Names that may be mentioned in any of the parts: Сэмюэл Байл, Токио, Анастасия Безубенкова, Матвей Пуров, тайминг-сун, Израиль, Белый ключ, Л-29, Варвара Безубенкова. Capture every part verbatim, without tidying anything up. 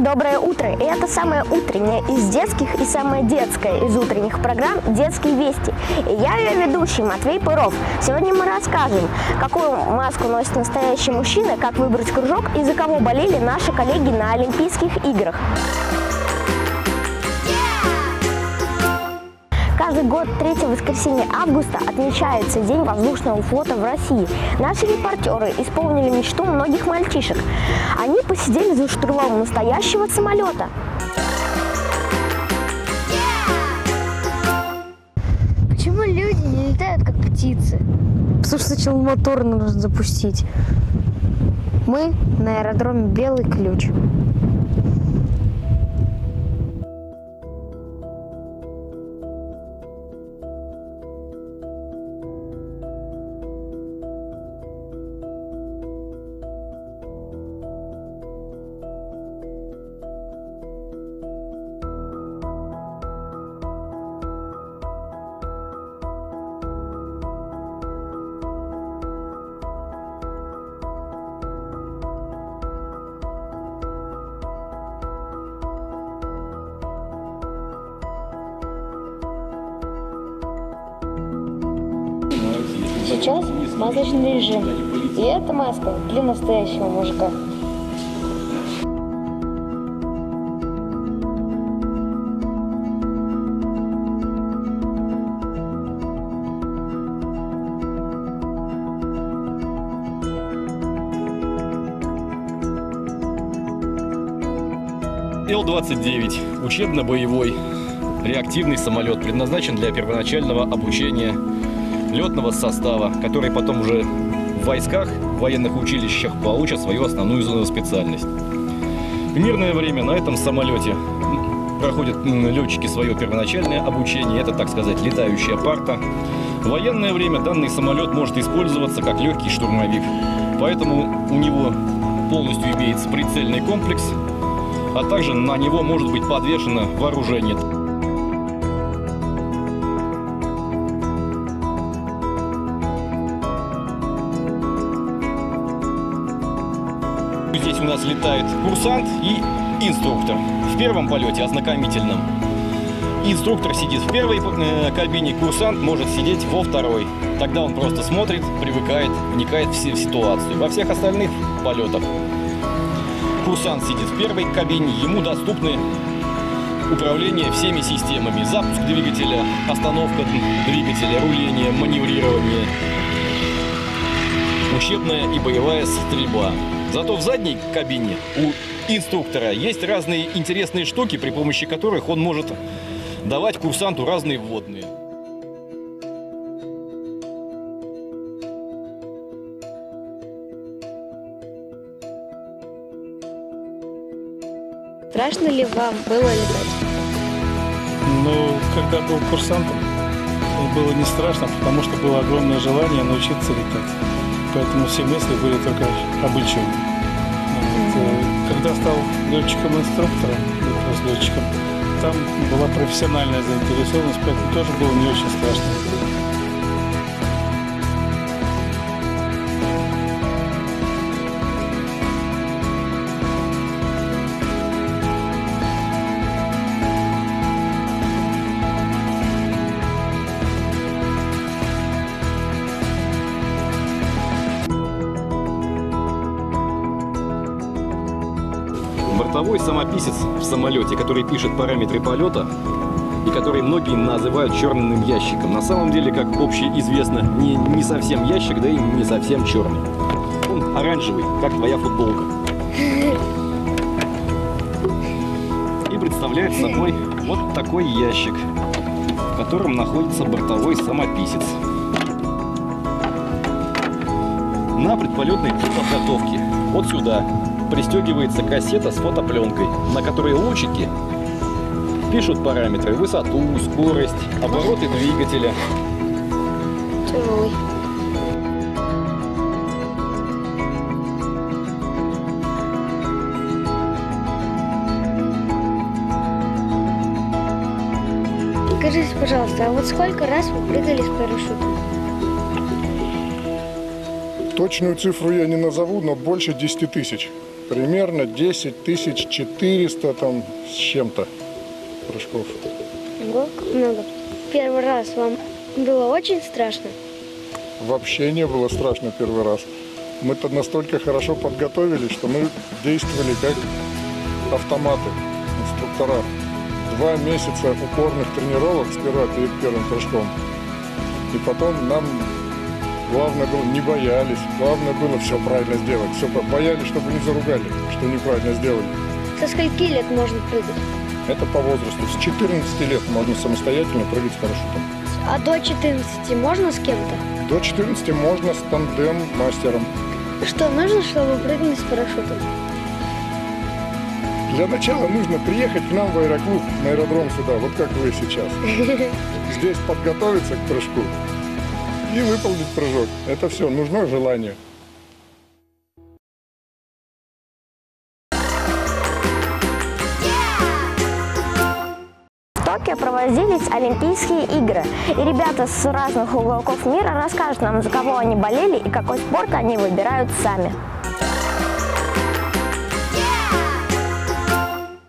Всем доброе утро! И это самое утреннее из детских и самое детское из утренних программ «Детские вести». И я ее ведущий Матвей Пуров. Сегодня мы расскажем, какую маску носит настоящий мужчина, как выбрать кружок и за кого болели наши коллеги на Олимпийских играх. Каждый год третье воскресенье августа отмечается День воздушного флота в России. Наши репортеры исполнили мечту многих мальчишек. Они посидели за штурвалом настоящего самолета. Почему люди не летают как птицы? Потому что сначала мотор нужно запустить. Мы на аэродроме «Белый ключ». Сейчас масочный режим, и это маска для настоящего мужика. Л двадцать девять – учебно-боевой реактивный самолет, предназначен для первоначального обучения летного состава, который потом уже в войсках, в военных училищах получат свою основную зону специальность. В мирное время на этом самолете проходят летчики свое первоначальное обучение, это, так сказать, летающая парта. В военное время данный самолет может использоваться как легкий штурмовик, поэтому у него полностью имеется прицельный комплекс, а также на него может быть подвешено вооружение. Здесь у нас летает курсант и инструктор. В первом полете, ознакомительном, инструктор сидит в первой кабине, курсант может сидеть во второй. Тогда он просто смотрит, привыкает, вникает в ситуацию. Во всех остальных полетах курсант сидит в первой кабине, ему доступны управление всеми системами. Запуск двигателя, остановка двигателя, руление, маневрирование, учебная и боевая стрельба. Зато в задней кабине у инструктора есть разные интересные штуки, при помощи которых он может давать курсанту разные вводные. Страшно ли вам было летать? Ну, когда был курсантом, было не страшно, потому что было огромное желание научиться летать. Поэтому все мысли были только об учебе. Вот. Когда стал летчиком-инструктором, летчиком, там была профессиональная заинтересованность, поэтому тоже было не очень страшно. Бортовой самописец в самолете, который пишет параметры полета и который многие называют черным ящиком. На самом деле, как общеизвестно, не, не совсем ящик, да и не совсем черный. Он оранжевый, как твоя футболка. И представляет собой вот такой ящик, в котором находится бортовой самописец. На предполетной подготовке вот сюда пристегивается кассета с фотопленкой, на которой лучики пишут параметры: высоту, скорость, обороты двигателя. Ой. Скажите, пожалуйста, а вот сколько раз вы прыгали с парашютом? Точную цифру я не назову, но больше десяти тысяч. примерно десять тысяч четыреста там с чем-то прыжков. Ого, как много. Первый раз вам было очень страшно? Вообще не было страшно первый раз. Мы-то настолько хорошо подготовились, что мы действовали как автоматы, инструктора. Два месяца упорных тренировок сперва перед первым прыжком. И потом нам главное было не боялись, главное было все правильно сделать. Все боялись, чтобы не заругали, что неправильно сделали. Со скольки лет можно прыгать? Это по возрасту. С четырнадцати лет можно самостоятельно прыгать с парашютом. А до четырнадцати можно с кем-то? До четырнадцати можно с тандем-мастером. Что нужно, чтобы прыгнуть с парашютом? Для начала нужно приехать к нам в аэроклуб, на аэродром сюда, вот как вы сейчас. Здесь подготовиться к прыжку и выполнить прыжок. Это все, нужно желание. В Токио проводились Олимпийские игры, и ребята с разных уголков мира расскажут нам, за кого они болели и какой спорт они выбирают сами.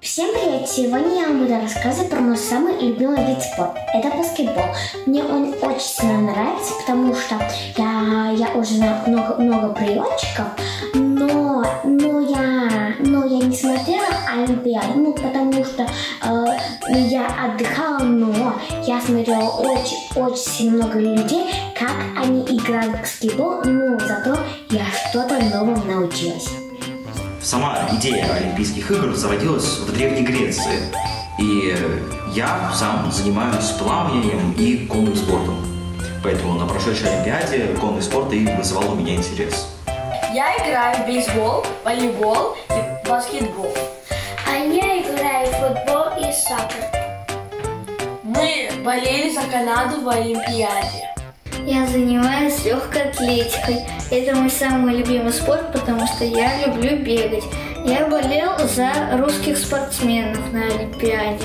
Всем привет! Сегодня я вам буду рассказывать про мой самый любимый вид спорта. Это баскетбол. Мне он очень сильно нравится, потому что я, я уже знаю много-много приемчиков, но, но, я, но я не смотрела Олимпиаду, ну, потому что э, я отдыхала, но я смотрела очень-очень много людей, как они играют в баскетбол, но зато я что-то нового научилась. Сама идея Олимпийских игр зародилась в Древней Греции, и я сам занимаюсь плаванием и конным спортом. Поэтому на прошедшей Олимпиаде конный спорт и вызывал у меня интерес. Я играю в бейсбол, волейбол и баскетбол. А я играю в футбол и сокер. Мы болели за Канаду в Олимпиаде. Я занимаюсь легкой атлетикой. Это мой самый любимый спорт, потому что я люблю бегать. Я болел за русских спортсменов на Олимпиаде.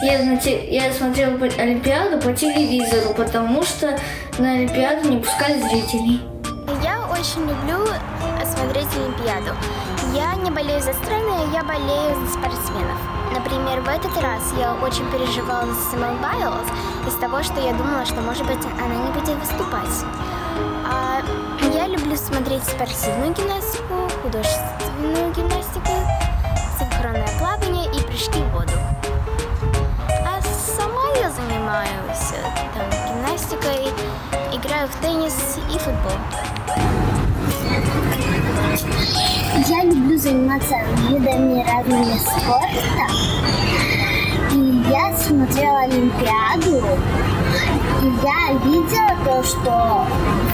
Я, знаете, я смотрела Олимпиаду по телевизору, потому что на Олимпиаду не пускали зрителей. Я очень люблю смотреть Олимпиаду. Я не болею за страны, я болею за спортсменов. Например, в этот раз я очень переживала за Сэмюэл Байл из того, что я думала, что, может быть, она не будет выступать. А я люблю смотреть спортивную гимнастику, художественную гимнастику, синхронное плавание и прыжки в воду. А сама я занимаюсь там, гимнастикой, играю в теннис и футбол. Я люблю заниматься видами разными спорта. И я смотрела Олимпиаду. И я видела то, что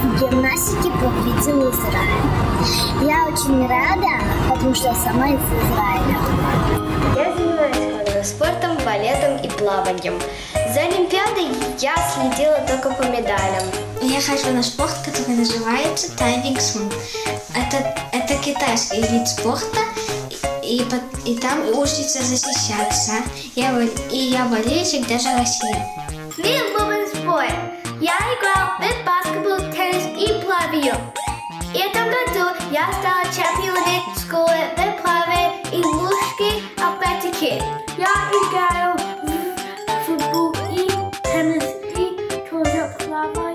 в гимнастике победил Израиль. Я очень рада, потому что я сама из Израиля. Я занимаюсь конным спортом, балетом и плаванием. За Олимпиадой я следила только по медалям. Я хожу на спорт, который называется тайминг-сун. Это, это китайский вид спорта, и, и, и там учится защищаться. Я, и я болельщик даже России. Мир любимый спорт. Я играл в баскетбол, теннис и плаваю. В этом году я стала чемпионом школы в плавании и легкой атлетике. Я играю в футбол и теннис и тоже плаваю.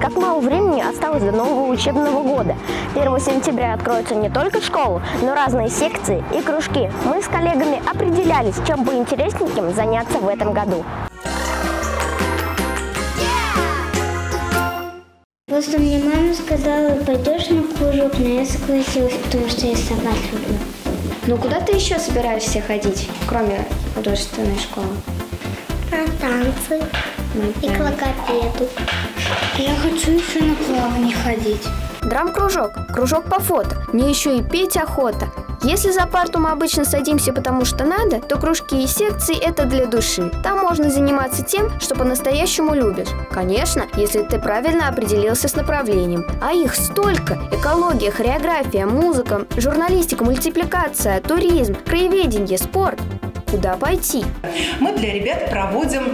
Как мало времени осталось до нового учебного года. первого сентября откроются не только школы, но и разные секции и кружки. Мы с коллегами определялись, чем бы интересненьким заняться в этом году. Просто мне мама сказала, пойдешь на кружок, но я согласилась, потому что я собак люблю. Ну куда ты еще собираешься ходить, кроме художественной школы? На танцы и к логопеду. Я хочу еще на плавание ходить. Драм-кружок, кружок по фото, мне еще и петь охота. Если за парту мы обычно садимся потому что надо, то кружки и секции – это для души. Там можно заниматься тем, что по-настоящему любишь. Конечно, если ты правильно определился с направлением. А их столько – экология, хореография, музыка, журналистика, мультипликация, туризм, краеведение, спорт. Куда пойти? Мы для ребят проводим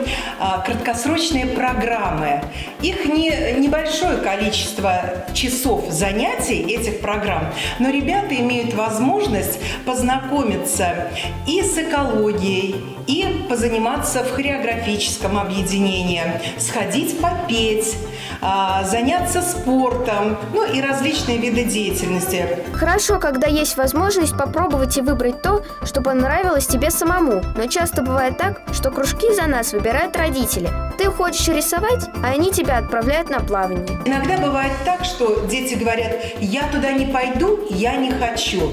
а, краткосрочные программы. Их не, небольшое количество часов занятий, этих программ, но ребята имеют возможность познакомиться и с экологией, и позаниматься в хореографическом объединении, сходить попеть, а, заняться спортом, ну и различные виды деятельности. Хорошо, когда есть возможность попробовать и выбрать то, что понравилось тебе самому. Но часто бывает так, что кружки за нас выбирают родители. Ты хочешь рисовать, а они тебя отправляют на плавание. Иногда бывает так, что дети говорят: «Я туда не пойду, я не хочу».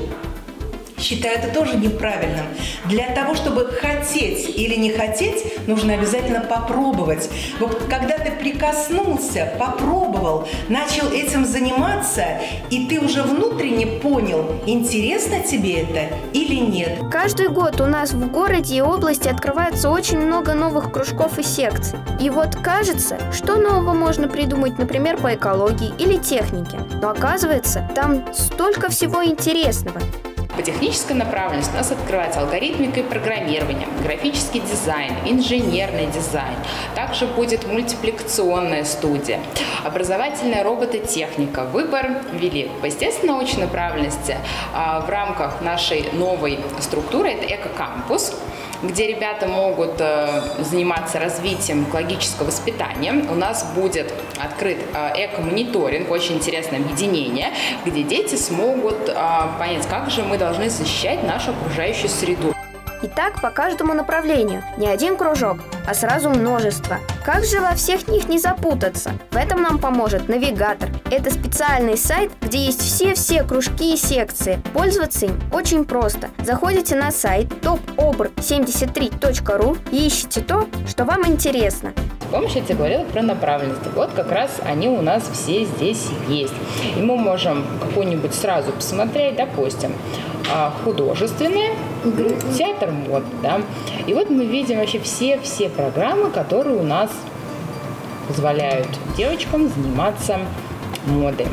Считаю это тоже неправильным. Для того, чтобы хотеть или не хотеть, нужно обязательно попробовать. Вот когда ты прикоснулся, попробовал, начал этим заниматься, и ты уже внутренне понял, интересно тебе это или нет. Каждый год у нас в городе и области открывается очень много новых кружков и секций. И вот кажется, что нового можно придумать, например, по экологии или технике. Но оказывается, там столько всего интересного. По технической направленности у нас открывается алгоритмика и программирование, графический дизайн, инженерный дизайн. Также будет мультипликационная студия, образовательная робототехника. Выбор велик. По естественной научной направленности в рамках нашей новой структуры это экокампус, где ребята могут заниматься развитием экологического воспитания. У нас будет открыт эко-мониторинг, очень интересное объединение, где дети смогут понять, как же мы должны защищать нашу окружающую среду. И так по каждому направлению. Не один кружок, а сразу множество. Как же во всех них не запутаться? В этом нам поможет навигатор. Это специальный сайт, где есть все-все кружки и секции. Пользоваться им очень просто. Заходите на сайт топ о бр семьдесят три точка ру и ищите то, что вам интересно. Помнишь, я тебе говорила про направленности? Вот как раз они у нас все здесь есть. И мы можем какой-нибудь сразу посмотреть, допустим, художественные, театр мод, да. И вот мы видим вообще все-все программы, которые у нас позволяют девочкам заниматься модой.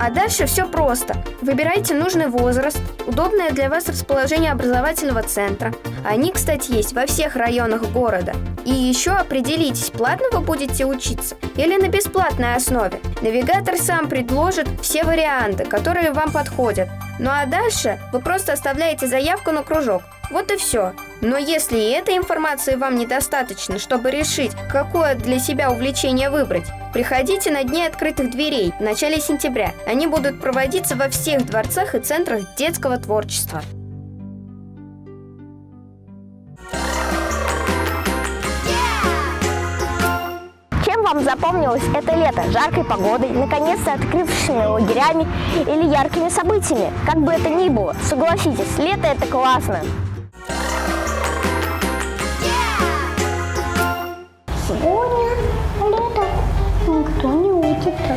А дальше все просто. Выбирайте нужный возраст, удобное для вас расположение образовательного центра. Они, кстати, есть во всех районах города. И еще определитесь, платно вы будете учиться или на бесплатной основе. Навигатор сам предложит все варианты, которые вам подходят. Ну а дальше вы просто оставляете заявку на кружок. Вот и все. Но если и этой информации вам недостаточно, чтобы решить, какое для себя увлечение выбрать, приходите на дни открытых дверей в начале сентября. Они будут проводиться во всех дворцах и центрах детского творчества. Вам запомнилось это лето жаркой погодой, наконец-то открывшими лагерями или яркими событиями? Как бы это ни было, согласитесь, лето это классно! Сегодня лето, никто не учится.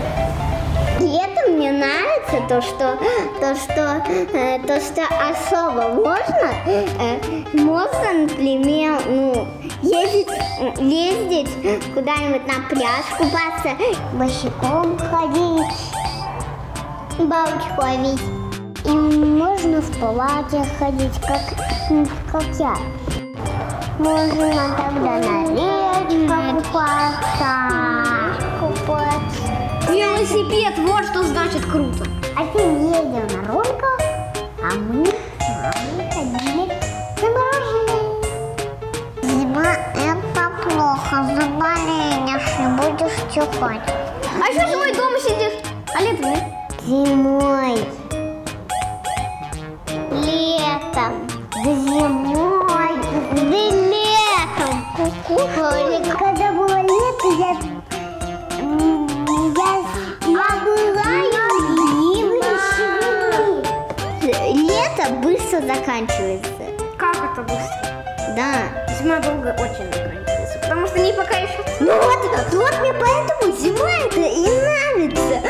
Лето мне нравится, то что, то, что, э, то, что особо можно, э, можно, например, ну, ездить, ездить куда-нибудь на пляж купаться, босиком ходить, бабочек ловить. И можно в платье ходить, как, как я. Можно тогда на речку купаться. купаться. Велосипед, вот что значит круто. А ты ездил на роликах, а мы с вами ходили. Это плохо, заболеешь и будешь чихать. А что зимой дома сидишь? А летом нет? Зимой. Летом. Да зимой. Да летом. Кукушка. Когда было лето, я... Я, я а была любимой. Лето быстро заканчивается. Как это быстро? Да. Зима долго очень заканчивается, потому что не пока еще. Ну вот, вот мне поэтому зима это и нравится.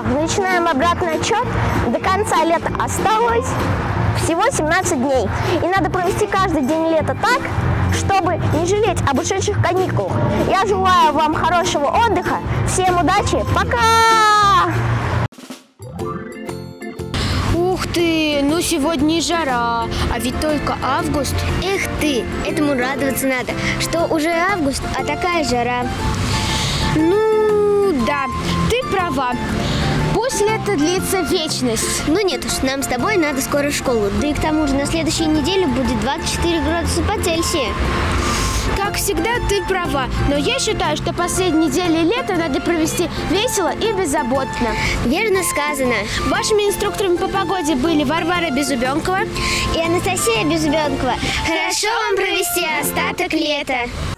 Все, начинаем обратный отчет. До конца лета осталось всего семнадцать дней. И надо провести каждый день лета так, чтобы не жалеть об ушедших каникулах. Я желаю вам хорошего отдыха. Всем удачи. Пока! Ух ты, ну сегодня и жара, а ведь только август. Эх ты, этому радоваться надо, что уже август, а такая жара. Ну да, ты права. Пусть лето длится вечность. Ну нет уж, нам с тобой надо скоро в школу. Да и к тому же на следующей неделе будет двадцать четыре градуса по Цельсию. Как всегда, ты права. Но я считаю, что последние недели лета надо провести весело и беззаботно. Верно сказано. Вашими инструкторами по погоде были Варвара Безубенкова и Анастасия Безубенкова. Хорошо вам провести остаток лета.